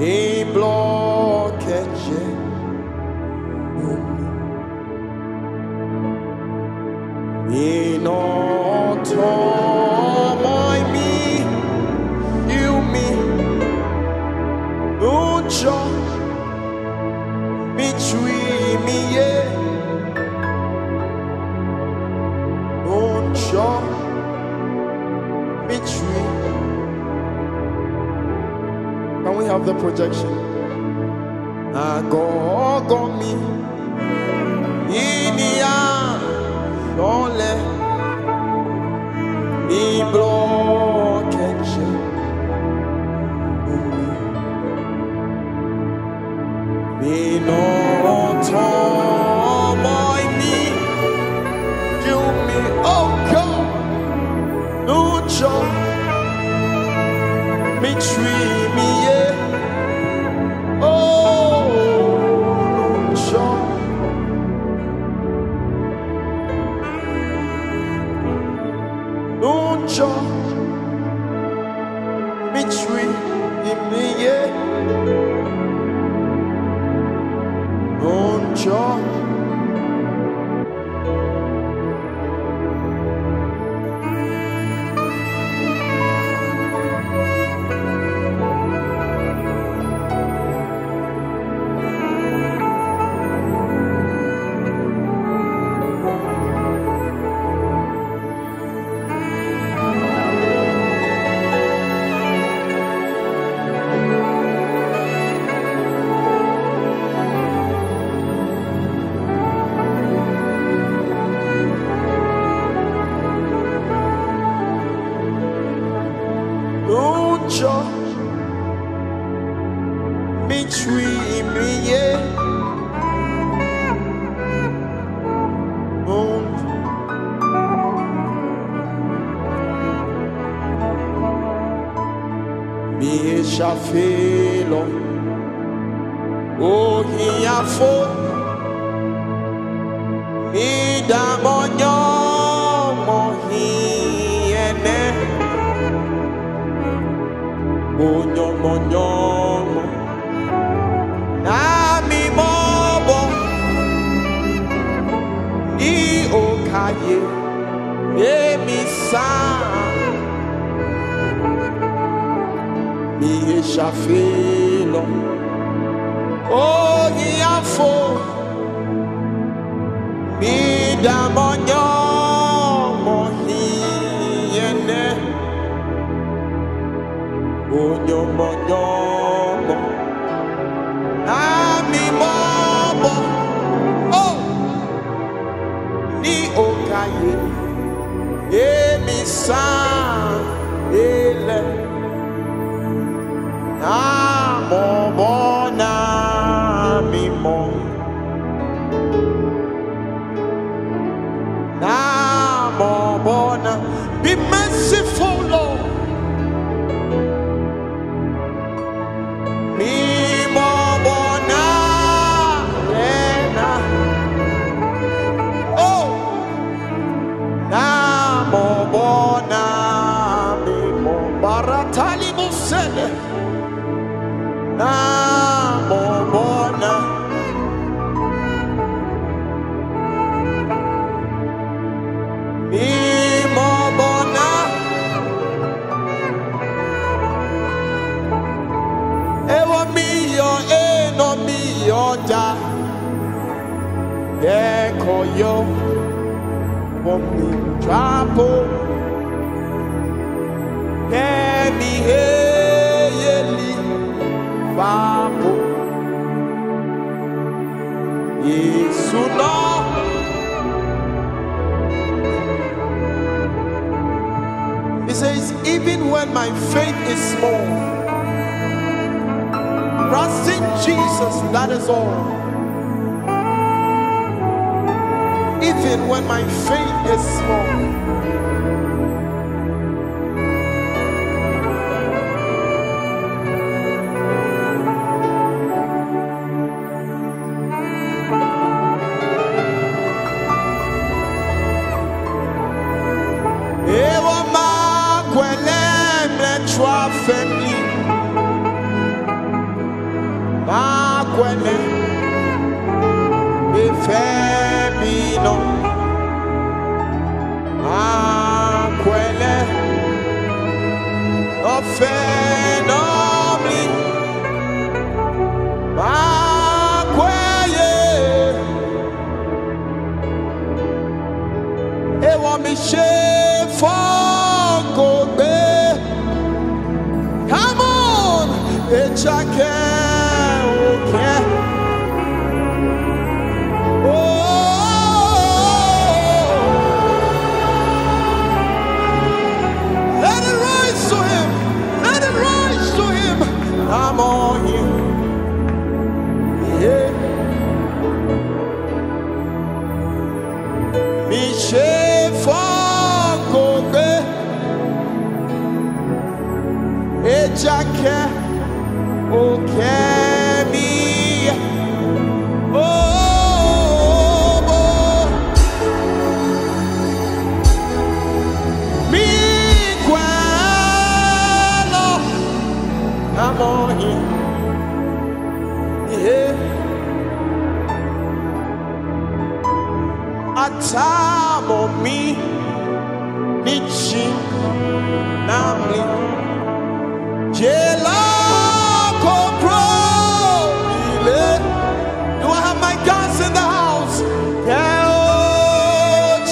이 blockage 이 너토마이 미 유미 우쳐 미추이미에 우쳐 미추이. Can we have the projection? Agogo mi inia ole mi blokeche mi no to my mi you mi oko lucho mi tree mi. kwene be femino a kwene o fenomli ba kweye e wo mi she foko be come on it's a can I'm on you, yeah. Michel Fogobe, Ejake, Okemi, oh, me. I'm on you, yeah. A time on me, Nichi, Namli, Jelako Pro, do I have my guns in the house? Yeah, oh,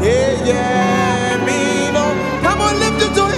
yeah, yeah, me, no. Come on, lift it to him.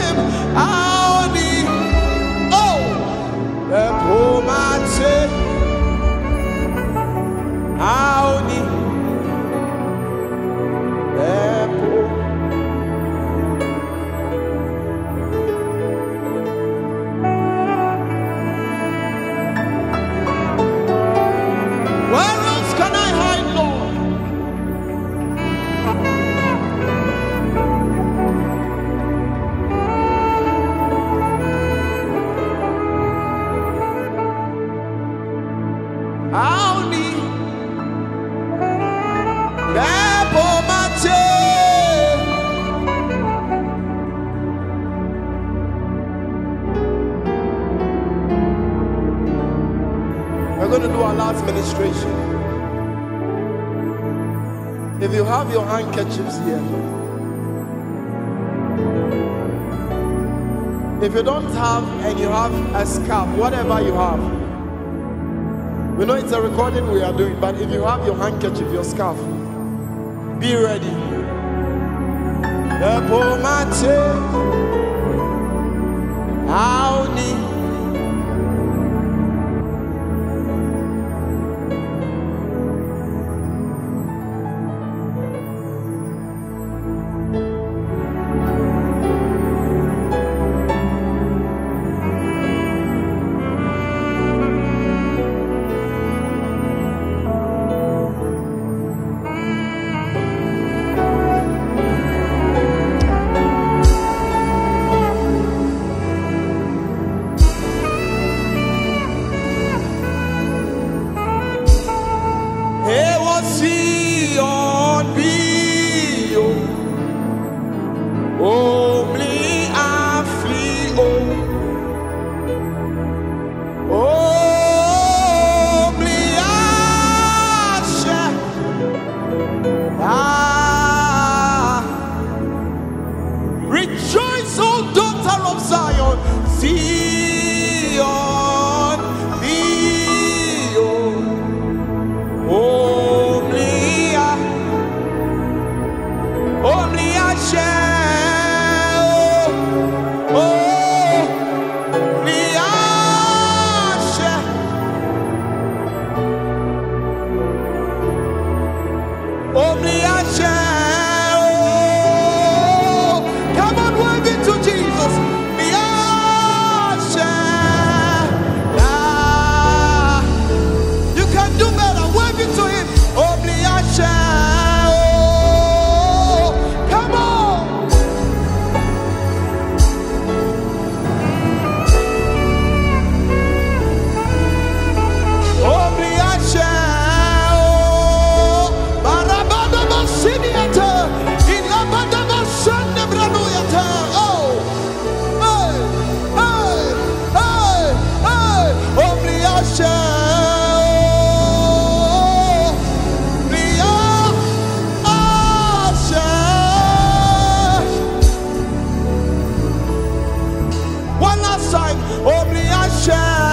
We're going to do our last ministration. If you have your handkerchiefs here, if you don't have and you have a scarf, whatever you have, we know it's a recording we are doing, but if you have your handkerchief, your scarf, be ready. How need come on, wave it to Jesus. time.